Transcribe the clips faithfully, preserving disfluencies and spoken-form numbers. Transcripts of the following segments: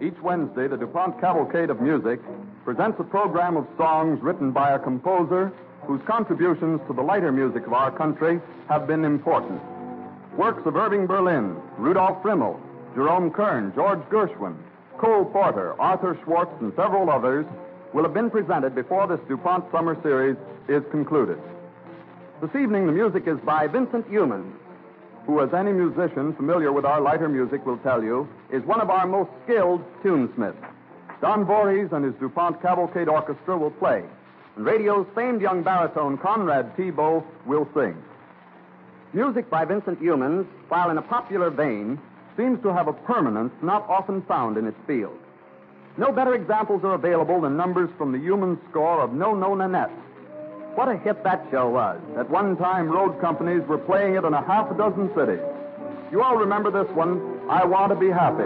Each Wednesday, the DuPont Cavalcade of Music presents a program of songs written by a composer whose contributions to the lighter music of our country have been important. Works of Irving Berlin, Rudolf Rimmel, Jerome Kern, George Gershwin, Cole Porter, Arthur Schwartz, and several others will have been presented before this DuPont Summer Series is concluded. This evening, the music is by Vincent Youmans, who, as any musician familiar with our lighter music will tell you, is one of our most skilled tunesmiths. Don Voorhees and his DuPont Cavalcade Orchestra will play, and radio's famed young baritone Conrad Thibault will sing. Music by Vincent Youmans, while in a popular vein, seems to have a permanence not often found in its field. No better examples are available than numbers from the Youmans score of No No Nanette. What a hit that show was. At one time, road companies were playing it in a half a dozen cities. You all remember this one, I Want to Be Happy.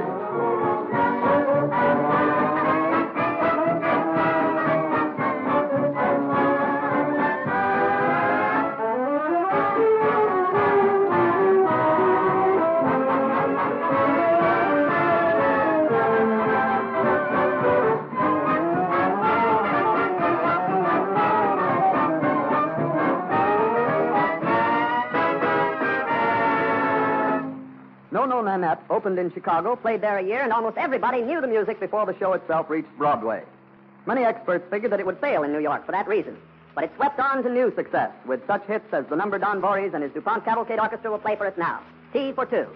No No Nanette opened in Chicago, played there a year, and almost everybody knew the music before the show itself reached Broadway. Many experts figured that it would fail in New York for that reason. But it swept on to new success with such hits as the number Don Voorhees and his DuPont Cavalcade Orchestra will play for us now, T for Two.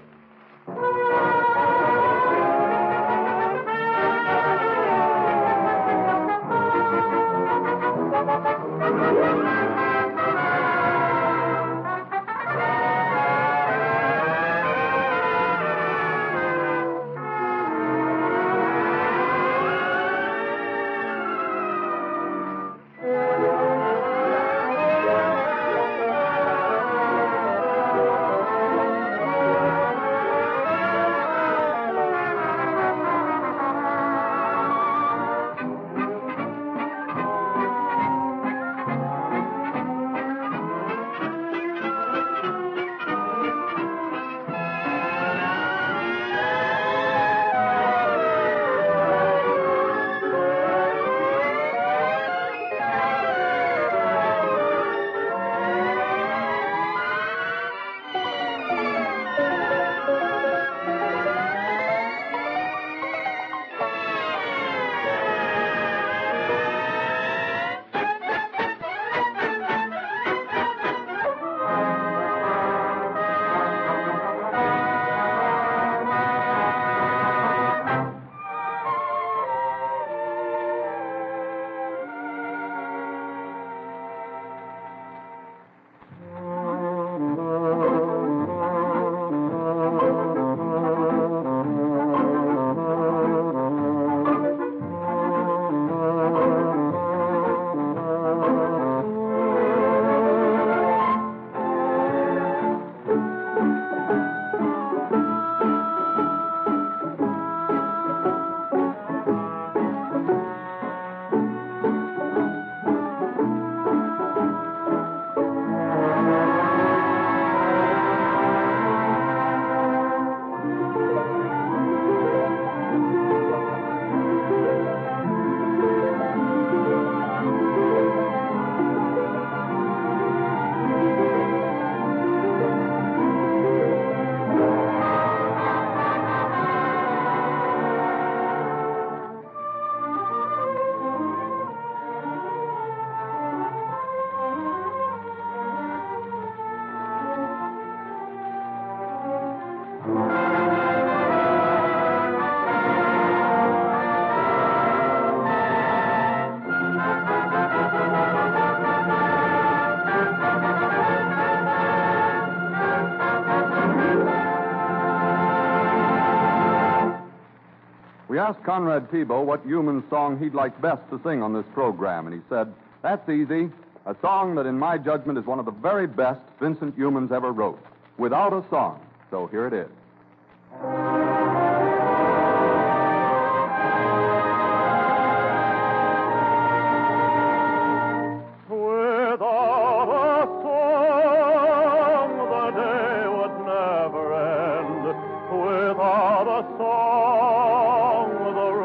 We asked Conrad Thibault what Youmans' song he'd like best to sing on this program, and he said, that's easy, a song that in my judgment is one of the very best Vincent Youmans ever wrote, Without a Song. So here it is. Without a song, the day would never end. Without a song, the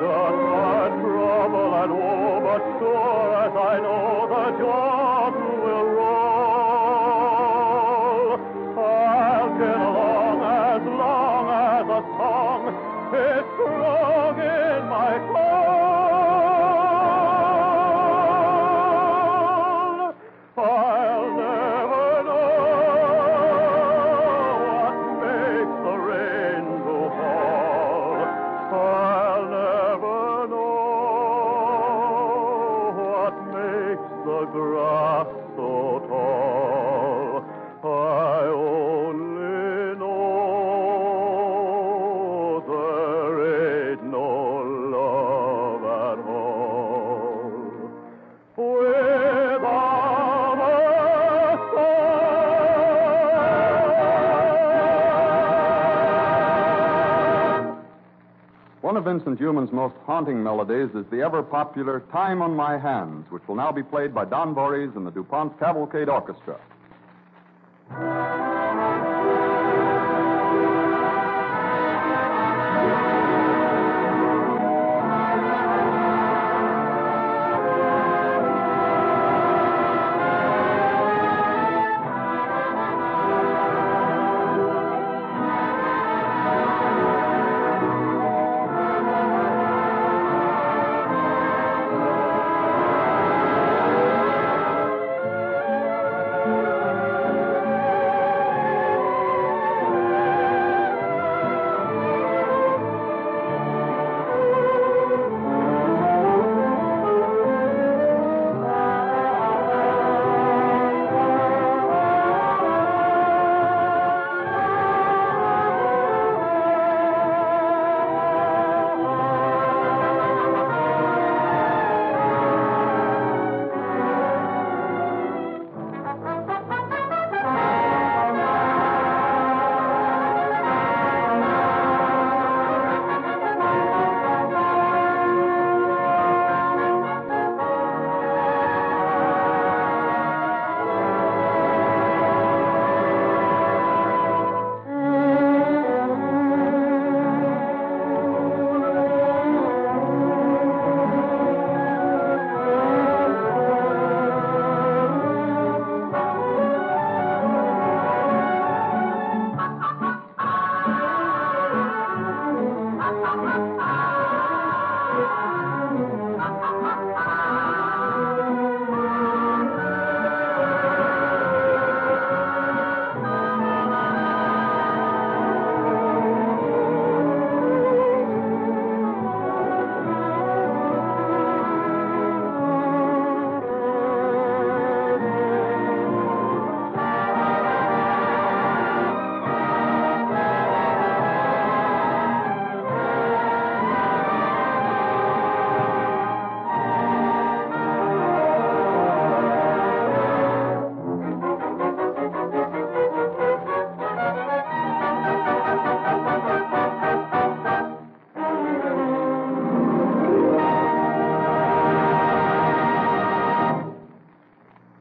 Dark my trouble and woe, but sure as I know the dawn will roll. I'll get along as long as a song is strung in my soul. I'll never know what makes the rain go fall. I'll never know what makes the grass so tall. I only know there ain't no love at all. Without a star. One of Vincent Youmans' most haunting melodies is the ever-popular Time on My Hands, which will now be played by Don Voorhees and the DuPont Cavalcade Orchestra.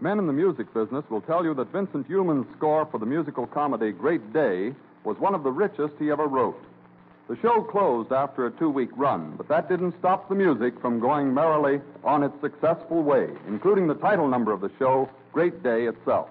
Men in the music business will tell you that Vincent Youmans' score for the musical comedy Great Day was one of the richest he ever wrote. The show closed after a two-week run, but that didn't stop the music from going merrily on its successful way, including the title number of the show, Great Day itself.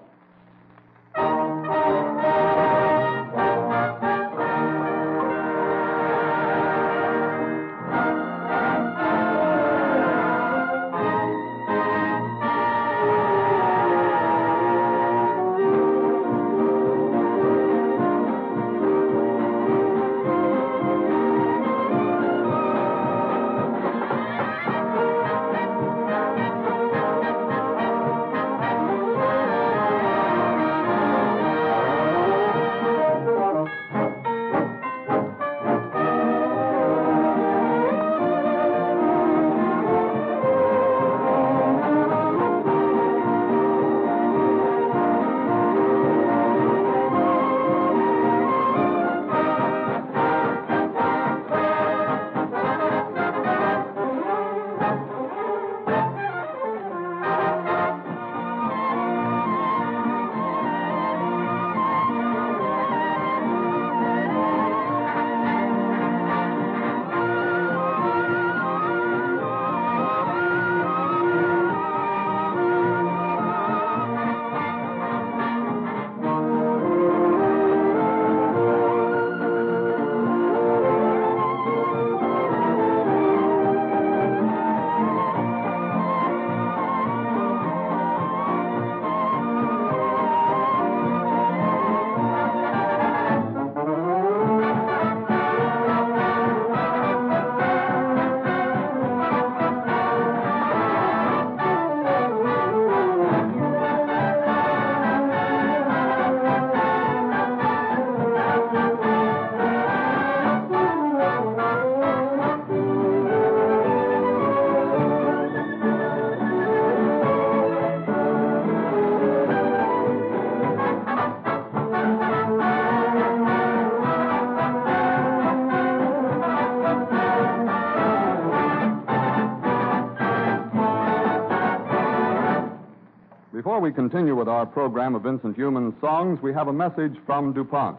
Before we continue with our program of Vincent Youmans' songs, we have a message from DuPont.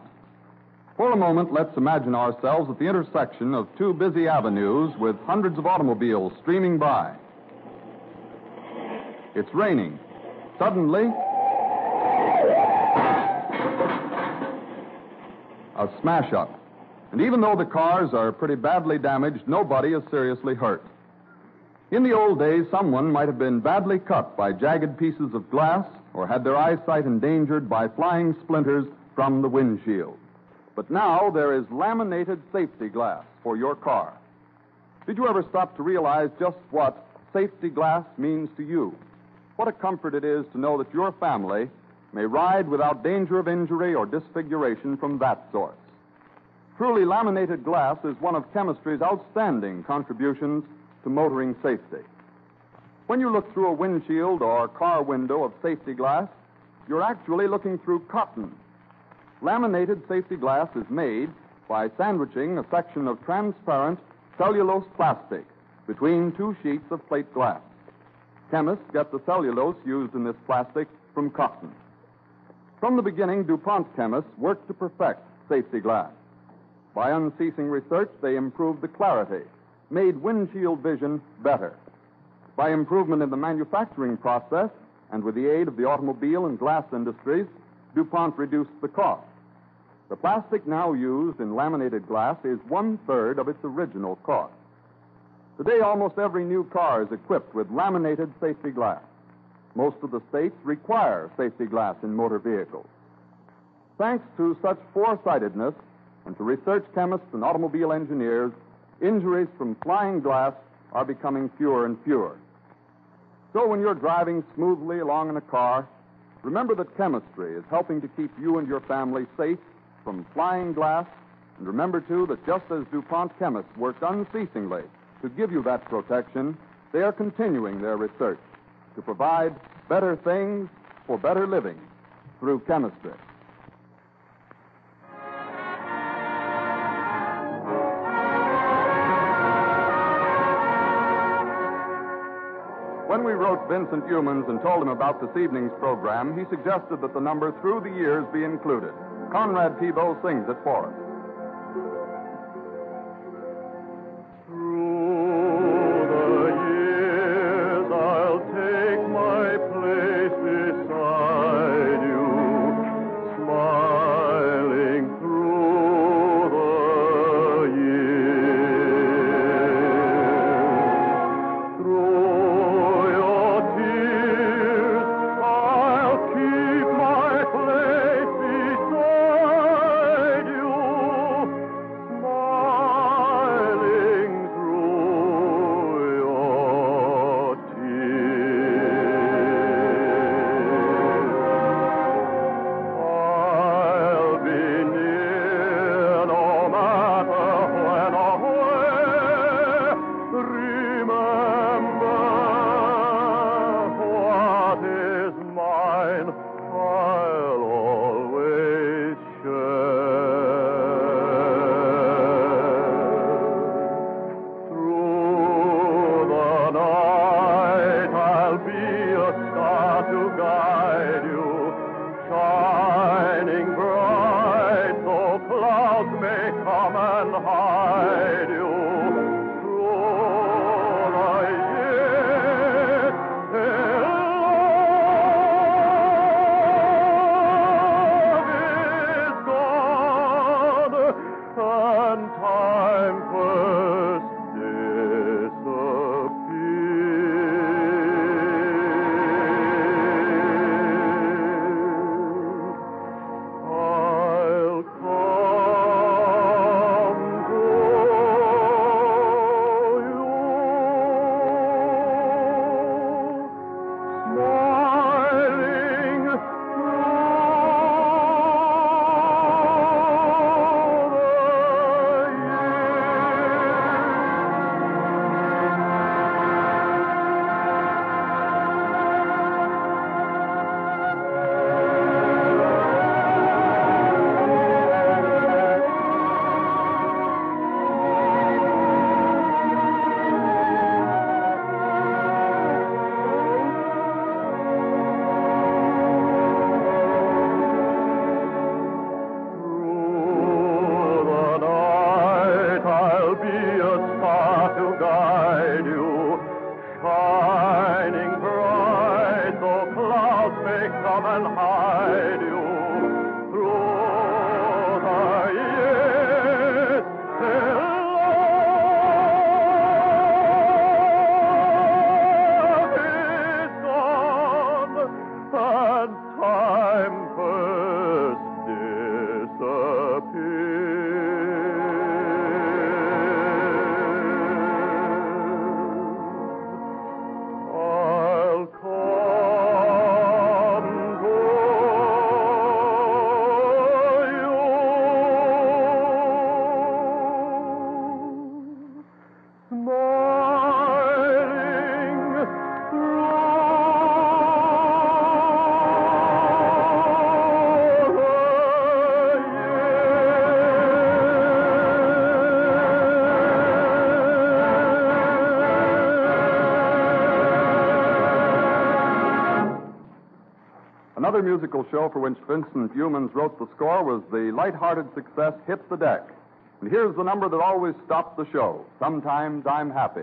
For a moment, let's imagine ourselves at the intersection of two busy avenues with hundreds of automobiles streaming by. It's raining. Suddenly, a smash-up. And even though the cars are pretty badly damaged, nobody is seriously hurt. In the old days, someone might have been badly cut by jagged pieces of glass or had their eyesight endangered by flying splinters from the windshield. But now there is laminated safety glass for your car. Did you ever stop to realize just what safety glass means to you? What a comfort it is to know that your family may ride without danger of injury or disfiguration from that source. Truly, laminated glass is one of chemistry's outstanding contributions to motoring safety. When you look through a windshield or car window of safety glass, you're actually looking through cotton. Laminated safety glass is made by sandwiching a section of transparent cellulose plastic between two sheets of plate glass. Chemists get the cellulose used in this plastic from cotton. From the beginning, DuPont chemists worked to perfect safety glass. By unceasing research, they improved the clarity, made windshield vision better. By improvement in the manufacturing process and with the aid of the automobile and glass industries, DuPont reduced the cost. The plastic now used in laminated glass is one-third of its original cost. Today, almost every new car is equipped with laminated safety glass. Most of the states require safety glass in motor vehicles. Thanks to such foresightedness and to research chemists and automobile engineers, injuries from flying glass are becoming fewer and fewer. So when you're driving smoothly along in a car, remember that chemistry is helping to keep you and your family safe from flying glass. And remember, too, that just as DuPont chemists worked unceasingly to give you that protection, they are continuing their research to provide better things for better living through chemistry. When we wrote Vincent Youmans and told him about this evening's program, he suggested that the number Through the Years be included. Conrad Thibault sings it for us. Another musical show for which Vincent Youmans wrote the score was the lighthearted success Hit the Deck. And here's the number that always stops the show, Sometimes I'm Happy.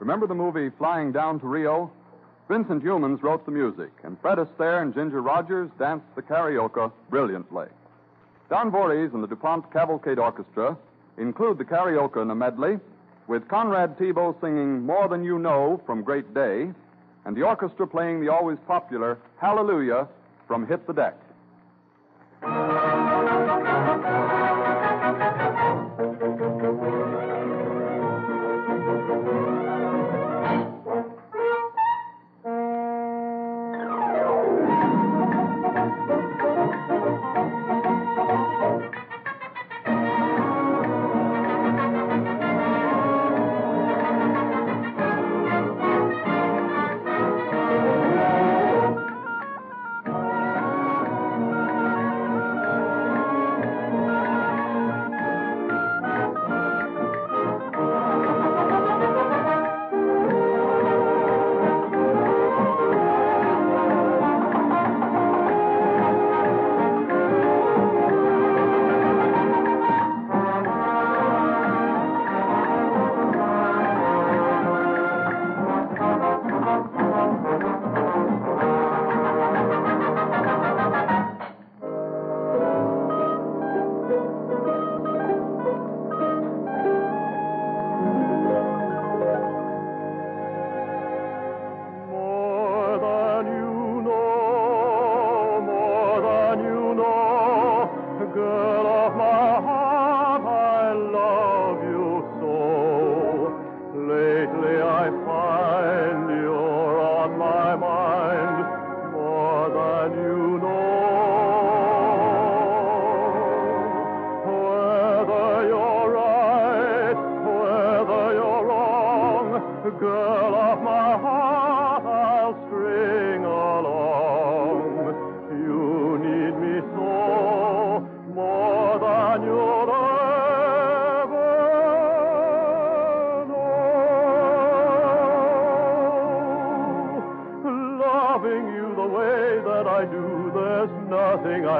Remember the movie Flying Down to Rio? Vincent Youmans wrote the music, and Fred Astaire and Ginger Rogers danced the carioca brilliantly. Don Voorhees and the DuPont Cavalcade Orchestra include the carioca in a medley, with Conrad Thibault singing More Than You Know from Great Day, and the orchestra playing the always popular Hallelujah from Hit the Deck.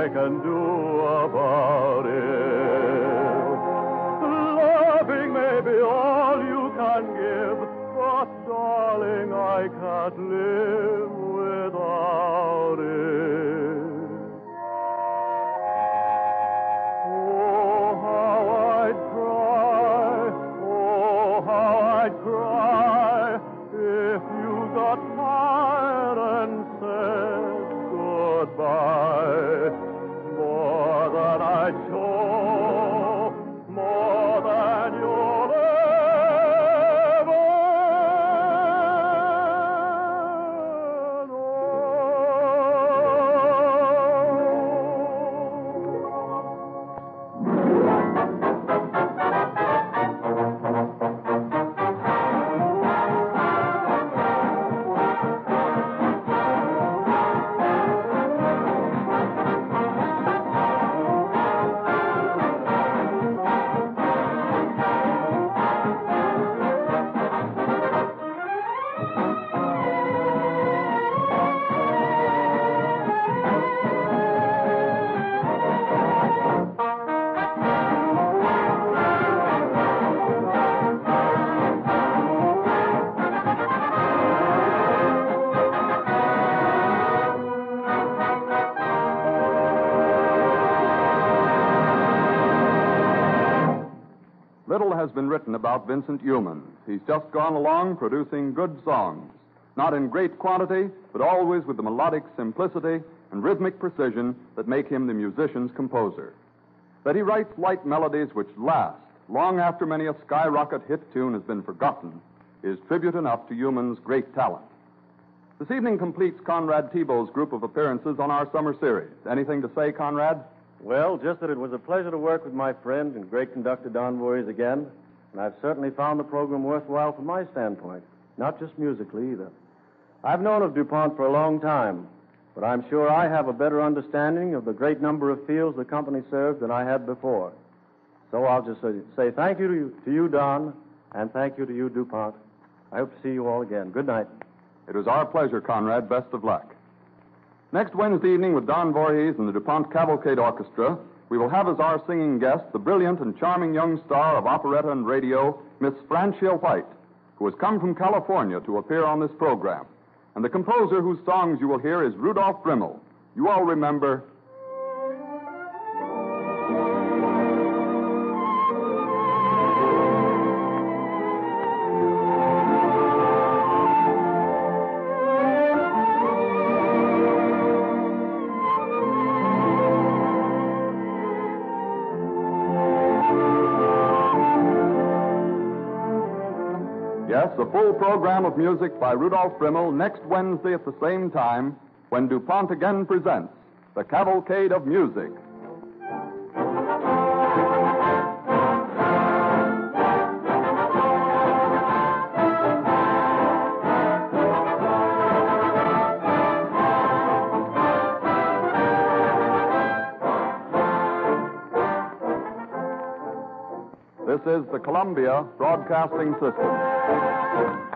I can do about it. Loving may be all you can give, but darling, I can't live without it. Oh, how I'd cry, oh, how I'd cry if you got tired and said goodbye. More than I'd show, more than you'll ever know. Has been written about Vincent Youmans. He's just gone along producing good songs, not in great quantity, but always with the melodic simplicity and rhythmic precision that make him the musician's composer. That he writes light melodies which last long after many a skyrocket hit tune has been forgotten is tribute enough to Youmans' great talent. This evening completes Conrad Thibault's group of appearances on our summer series. Anything to say, Conrad? Well, just that it was a pleasure to work with my friend and great conductor Don Voorhees again, and I've certainly found the program worthwhile from my standpoint, not just musically either. I've known of DuPont for a long time, but I'm sure I have a better understanding of the great number of fields the company served than I had before. So I'll just say thank you to you, to you Don, and thank you to you, DuPont. I hope to see you all again. Good night. It was our pleasure, Conrad. Best of luck. Next Wednesday evening with Don Voorhees and the DuPont Cavalcade Orchestra, we will have as our singing guest the brilliant and charming young star of operetta and radio, Miss Francia White, who has come from California to appear on this program. And the composer whose songs you will hear is Rudolf Rimmel. You all remember... The full program of music by Rudolf Rimmel next Wednesday at the same time when DuPont again presents the Cavalcade of Music. This is the Columbia Broadcasting System.